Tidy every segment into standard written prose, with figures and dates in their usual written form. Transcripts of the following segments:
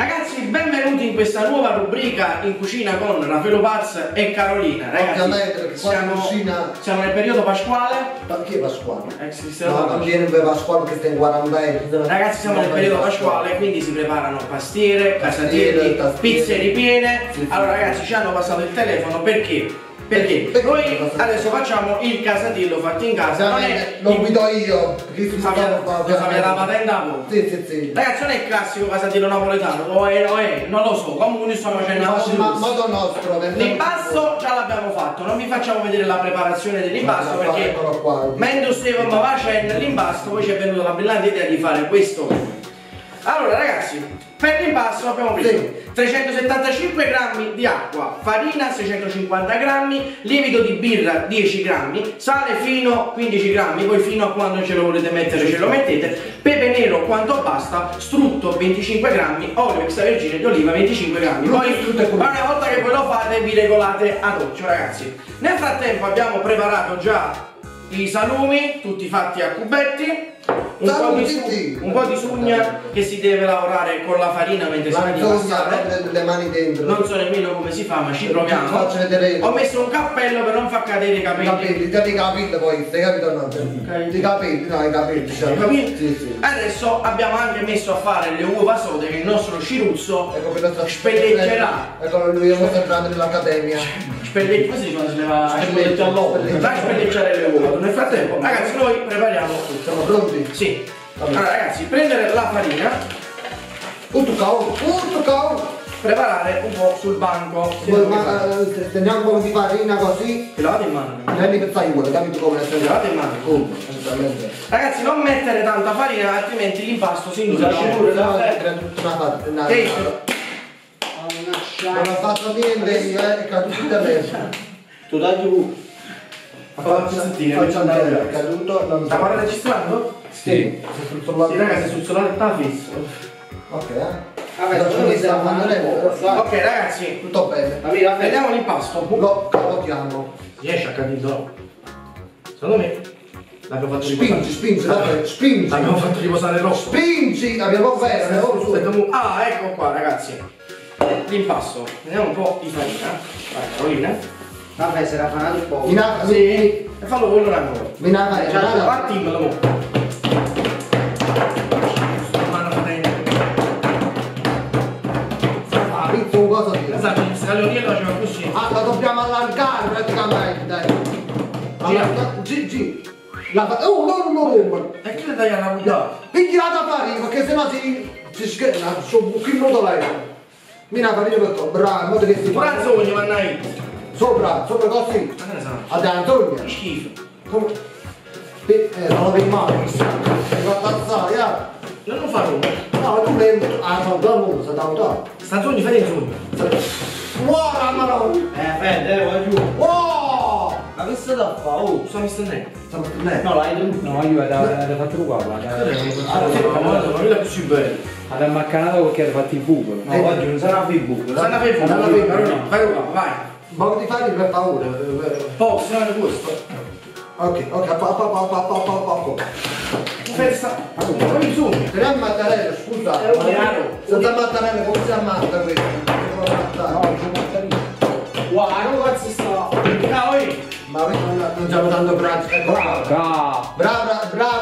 Ragazzi, benvenuti in questa nuova rubrica in cucina con Raffaele Paz e Carolina. Ragazzi, ovviamente, siamo nel periodo pasquale. Ma che pasquale? No, non viene per pasquale che sta in quarantena. Ragazzi, siamo nel periodo pasquale, quindi si preparano pastiere, casatielli, pizze ripiene. Allora ragazzi, ci hanno passato il telefono perché? Perché noi adesso facciamo il casatiello fatto in casa. Non è lo guido io, sapete la patente? Sì. Ragazzi, non è il classico casatiello napoletano, o è, non lo so, comunque noi stiamo facendo una cosa. Ma modo nostro, l'impasto già l'abbiamo fatto, non vi facciamo vedere la preparazione dell'impasto perché mentre stavamo facendo l'impasto poi ci è venuta la brillante idea di fare questo. Allora ragazzi, per l'impasto abbiamo preso 375 g di acqua, farina 650 g, lievito di birra 10 g, sale fino 15 g, poi fino a quando ce lo volete mettere ce lo mettete, pepe nero quanto basta, strutto 25 g, olio extravergine di oliva 25 g. Poi una volta che poi lo fate vi regolate ad occhio ragazzi. Nel frattempo abbiamo preparato già i salumi, tutti fatti a cubetti. Un po' di sugna che si deve lavorare con la farina mentre si impasta. Le mani dentro. Non so nemmeno come si fa, ma ci proviamo. Ho messo un cappello per non far cadere i capelli. I capelli. Adesso abbiamo anche messo a fare le uova sode che il nostro Ciruzzo spelleggerà. Ecco, lui è entrato nell'accademia. Spelleggia, come si dice? Va a spelleggiare le uova. Nel frattempo, ragazzi, noi prepariamo tutto. Siamo pronti? Sì. Allora ragazzi, prendere la farina, preparare un po' sul banco. Teniamo un po' di farina così. Te lavate in mano. Ragazzi, non mettere tanta farina, altrimenti l'impasto si induce. Non ho fatto niente, è caduto da me. Tu tagli un è caduto. La parola registrando? Sì, ragazzi, sul solare sta fisso. Ok, ok ragazzi, tutto bene. Vediamo l'impasto. Lo capotiamo. Riesci a capirlo? Secondo me l'abbiamo fatto riposare. Spingi. L'abbiamo fatto riposare troppo. Spingi, abbiamo fatto. Ah, ecco qua ragazzi. L'impasto, vediamo un po' di farina. Vai Carolina. Vabbè, se la fanate un po'. Sì. E fallo con l'orangolo. La dobbiamo allargare praticamente, dai. Gigi. No. E chi le taglia la buttata? Pigliate la farina, perché sennò si scherza, sono un buchino da lei. Mina farina per te, bravo, in modo che si fa. Pranzogno, mannai! Sopra così. Ma che ne sa? Adanzogno. Schifo. Come? Sono per male. Mi fa tazzare, yeah. Non farlo. No, tu prendi. Sono già lungo, sono tanto. Stanzogno, fai in su. Wow, rammano! Vai giù. Wow! Ma che sta da fa? Oh, sono visto ne. No, io l'ho fatto qua, guarda. Allora, è più bello. Ad ammaccanato perché avete fatto il buco. No, oggi non sarà più il buco. Vai qua, vai. Ma ti fai per paura. Po, se non è questo. Ok, pa. Festa. Come il zoom? Te la mattarella, scusa. È un chiaro. Santa mattarella, come si ammatta questo? No, c'è mattarella. Wow, non cazzo sta. Ma non siamo tanto bravi. Bravo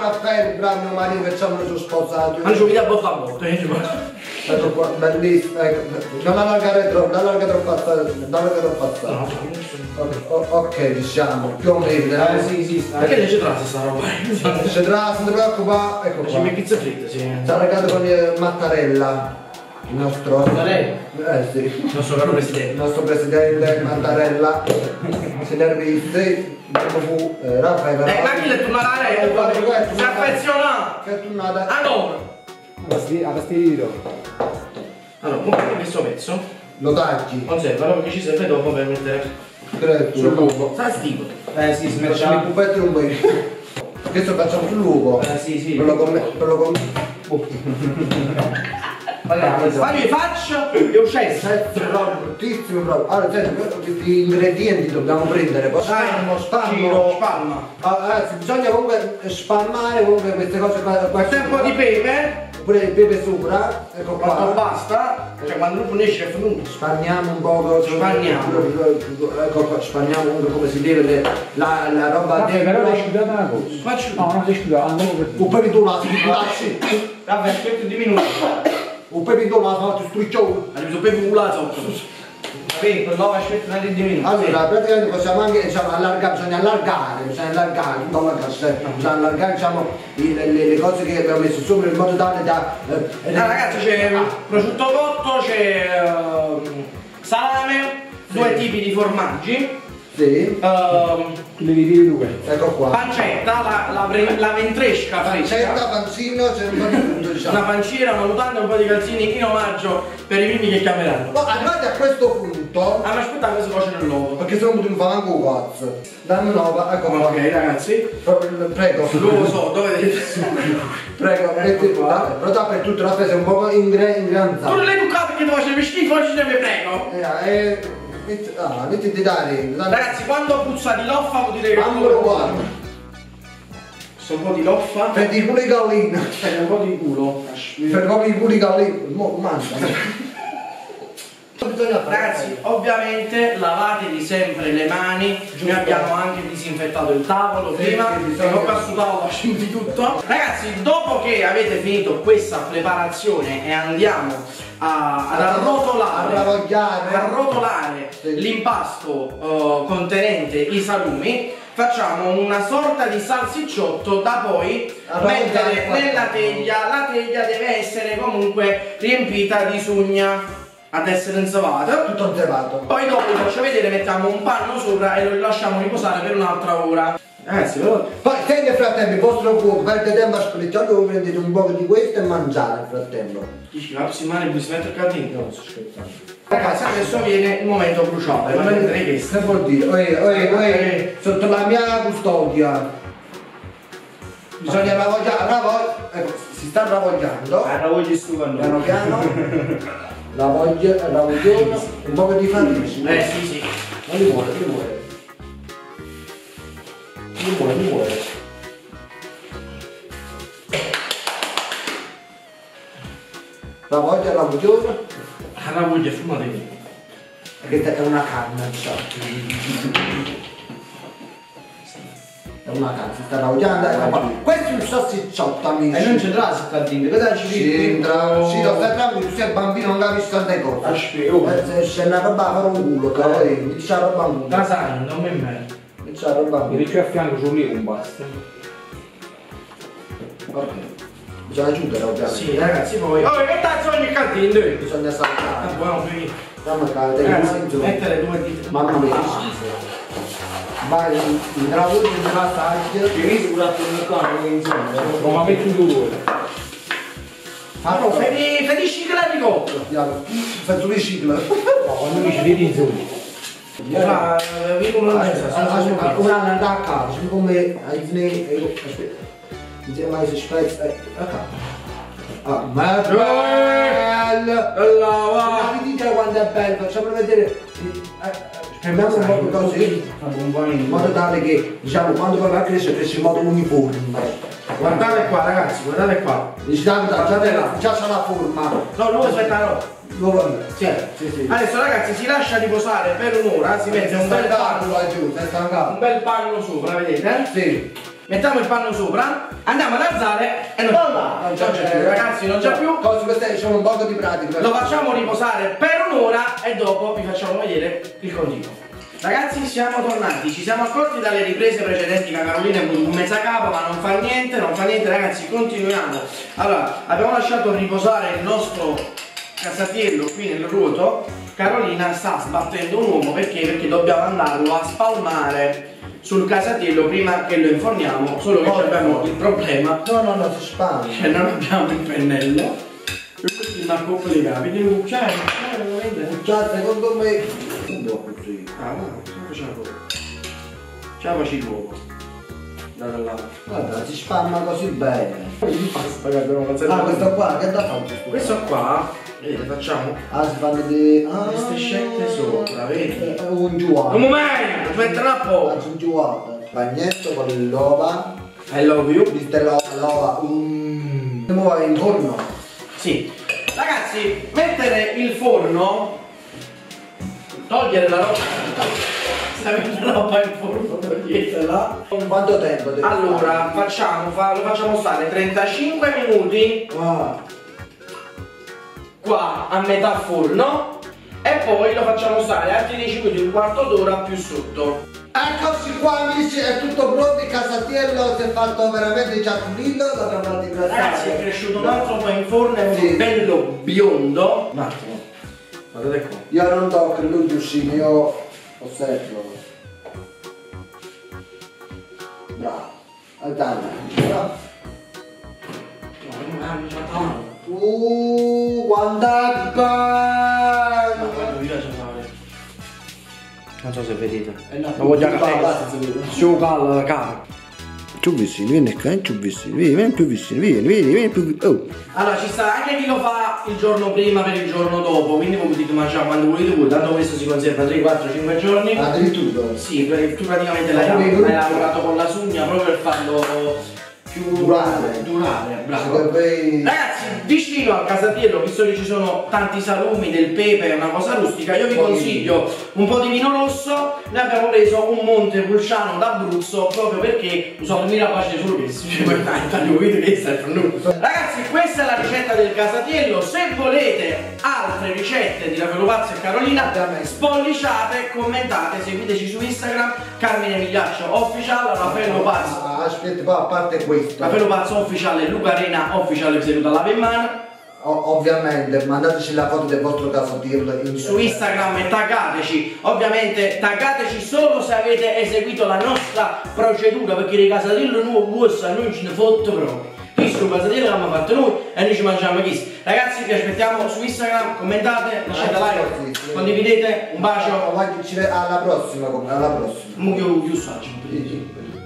Raffaele, bravo mio marito, facciamo il suo sposato. Ma ci vediamo a bocca. Ecco qua, bellissimo, non allargare troppo, non allargare troppo. Ok, diciamo, più o meno. Sì, sta. Perché c'è trasso sta roba? C'è trasso, non ti preoccupare, ecco qua. C'è mia pizza fritta, sì. Sta allargato con mattarella. Il nostro presidente Mattarella si nervizzi, dopo Raffaele. Ma chi l'è tu Mattarella? Si affeziona! Che tu nada? Allora! A vestito! Allora, un po' di questo pezzo. Lo tagli. Non serve, allora che ci serve dopo per mettere sul lupo. Sa stico? Si smerciamo. Il pupetto è un po'. Questo facciamo sul lupo. Sì. Per lo fammi faccia e uscessi. Bruttissimo proprio. Allora senti, gli ingredienti dobbiamo prendere. Possiamo spalma. Allora, bisogna comunque spalmare comunque queste cose qua. Un po' di pepe. beve sopra, ecco qua. Quanto basta, cioè quando lui punisce è finito. Spagniamo un po', ecco qua, spagniamo un po' come si deve la roba dentro. Però devi scudare una cosa. Faccio. No, non devi scudare, andiamo per te. Un pepitolato, grazie. Vabbè, aspetta di minuto. Un pepitolato, ho fatto strucciolo. Arrivo un pepitolato. Allora praticamente possiamo anche, diciamo, allargare, bisogna allargare non allargare, bisogna allargare, diciamo, le cose che abbiamo messo sopra in modo tale da ragazzi c'è prosciutto cotto, c'è salame, sì. Due tipi di formaggi, sì. Devi dire due, ecco qua, pancetta, la ventresca pancetta, fresca. Pancino, diciamo. Una pancina, una mutanda, un po' di calzini in omaggio per i primi che chiameranno. Ma arrivati a questo punto hanno aspettato che si cuoce nell'uovo, perché se no mi fa anche un cazzo. Dammi un'ova, ecco. Ok ragazzi, prego. L'uovo so, dove vedete? Prego, metti qua. Però t'ha per tutta la spesa un po' ingranzata. Tu non l'hai toccato perché ti facevi schifo, oggi te ne prego. Mettiti dare. Ragazzi, quando puzza di loffa vuol dire che non lo guardo. Questo un po' di loffa. Prendi pure i gallini. Un po' di culo. Per proprio i puri gallini. Mangia. Ragazzi, ovviamente lavatevi sempre le mani, noi abbiamo anche disinfettato il tavolo prima, non passo tavolo facendo di tutto. Ragazzi, dopo che avete finito questa preparazione e andiamo ad arrotolare l'impasto contenente i salumi, facciamo una sorta di salsicciotto da poi mettere nella teglia. La teglia deve essere comunque riempita di sugna. Ad essere insalata, tutto zevato. Poi dopo vi faccio vedere, mettiamo un panno sopra e lo lasciamo riposare per un'altra ora. Ragazzi, poi se nel frattempo il vostro cuoco perde tempo a scricciare, voi prendete un po' di questo e mangiare nel frattempo. Dici, la prossima mano bisogna mettere il caldino. Non sto scherzando. Ragazzi, adesso viene il momento cruciale. Ma vedete che sta vuol dire? Sotto la mia custodia. Bisogna ecco, si sta ravogliando. Ravogli stufando. Piano piano. La voglio, un po' di farina. Sì. Non li vuole, li vuole. La voglio, fumatevi. Perché è una canna, diciamo. È una canna, si sta ravogliando. Questo è un salsicciotto, amici. E non c'entra la salsicciotto, cosa ci c'entra? Sì, lo fermiamo, tu sei bambino, non capisci tante cose. C'è una roba a fare un culo, cavolo, c'è una roba a culo. Casano, non mi merda. C'è una roba a culo. Perché a fianco c'è un lì un basta. Ok. Bisogna aggiungere, ovviamente. Sì, ragazzi, poi... Oh, che tazzo ogni cantino? Bisogna saltare. Buono, finito. Ragazzi, mettere due dita. Mamma mia. Vai, intravolgi nella taglia. Che rischio la fornicazione, insomma. Non la metti in due. Allora, fai riciclare di cotto. Fai tu riciclare. No, quando dici vedi in zoom. Allora, ora andare a casa, come ai fine. Aspetta. Insieme ai spezzi. Ah, ma è bello! Ma vi dite quanto è bello, facciamo vedere. Prendiamo un po' di cose in modo tale che, diciamo, quando va a crescere cresce in modo uniforme. Guardate qua ragazzi, guardate qua. Già c'è la forma. No, non aspetta, no. Sì. Adesso ragazzi si lascia riposare per un'ora, si mette un bel panno laggiù, un bel panno sopra, vedete? Sì. Mettiamo il panno sopra, andiamo ad alzare e non c'è più, ragazzi, non c'è più. Questa è un po' di pratica. Lo facciamo riposare per un'ora e dopo vi facciamo vedere il continuo. Ragazzi, siamo tornati, ci siamo accorti dalle riprese precedenti che Carolina è venuta un mezzacapo, ma non fa niente ragazzi, continuiamo. Allora, abbiamo lasciato riposare il nostro Casatiello qui nel ruoto. Carolina sta sbattendo un uomo perché dobbiamo andarlo a spalmare sul Casatiello prima che lo inforniamo, solo che abbiamo il problema. No, si spalma. Cioè non abbiamo il pennello. Per questo mi ha complicato, mi devo cucciare, secondo me. Un po' così. Facciamo ci l'uovo. Guarda, si spalma così bene. Questo qua, che da fare? Questo qua. Vedete, facciamo queste scelte sopra, vedi? Un giuato. Un momento, aspetta un po'. Faccio un giuato. Bagnetto con l'ova. I love you. Viste l'ova. E ora è in forno. Sì. Ragazzi, mettere il forno, togliere la roba, mettere la roba in forno, toglierla. In quanto tempo? Allora, lo facciamo stare 35 minuti qua a metà forno e poi lo facciamo stare altri 10 minuti, un quarto d'ora più sotto. Eccoci qua amici, è tutto pronto, il Casatiello si è fatto veramente già pulito, lo abbiamo fatto in ragazzi, è cresciuto un altro po' in forno, è sì, bello biondo. Un attimo, guardate qua. Io non tocco, lui Giuscini, io osservo. Bravo, guardate. Bravo. Guardate qua. Non so se vedete, no, lo voglio capire. Su caldo la cara. Più vicino, vieni qua, più vicino, vieni più vicino, vieni più. Oh. Allora ci sarà anche chi lo fa il giorno prima per il giorno dopo, quindi voi potete mangiare quando volete voi, tanto questo si conserva 3, 4, 5 giorni. Addirittura? Sì, perché tu praticamente l'hai lavorato con la sugna proprio per farlo più durare, bravo. Ragazzi, vicino al Casatiello, visto che ci sono tanti salumi, del pepe, una cosa rustica, io vi consiglio un po' di vino rosso. Noi abbiamo preso un Montepulciano d'Abruzzo proprio perché usavo il mirapace solo che si Ragazzi, questa è la ricetta del Casatiello. Se volete altre ricette di Raffaele Paz e Carolina, spolliciate, commentate, seguiteci su Instagram, Carmine Migliaccio Official, Raffaele Paz. Aspetta, a parte questo, Raffaele Paz Officiale, Luca Arena Officiale, vi saluta lava in mano. Ovviamente mandateci la foto del vostro Casatiello su Instagram e taggateci. Ovviamente taggateci solo se avete eseguito la nostra procedura, perché il Casatiello nuovo non ce ne fotto proprio. Questo Casatiello l'abbiamo fatto noi e noi ci mangiamo questo. Ragazzi, vi aspettiamo su Instagram, commentate, lasciate like, condividete, un bacio. Alla prossima, alla prossima. Mucchio chiuso.